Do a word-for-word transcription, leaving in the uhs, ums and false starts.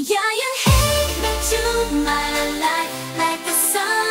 Yeah, you hate me to my life like the sun.